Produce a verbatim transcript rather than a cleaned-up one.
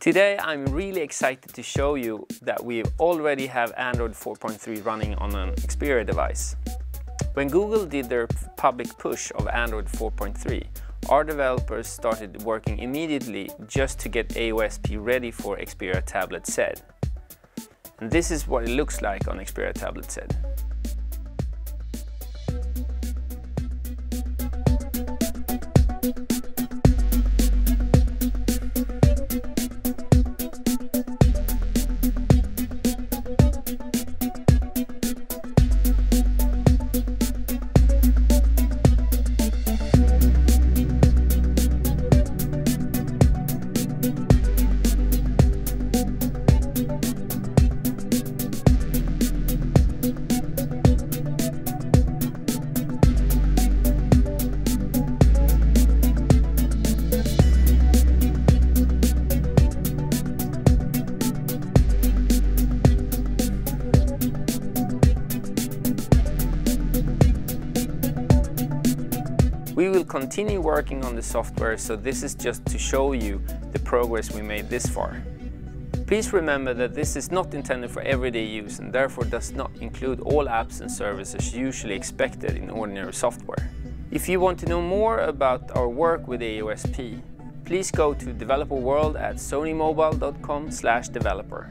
Today I'm really excited to show you that we already have Android four point three running on an Xperia device. When Google did their public push of Android four point three, our developers started working immediately just to get A O S P ready for Xperia Tablet Z. And this is what it looks like on Xperia Tablet Z. We will continue working on the software, so this is just to show you the progress we made this far. Please remember that this is not intended for everyday use and therefore does not include all apps and services usually expected in ordinary software. If you want to know more about our work with A O S P, please go to developer world at sonymobile dot com slash developer.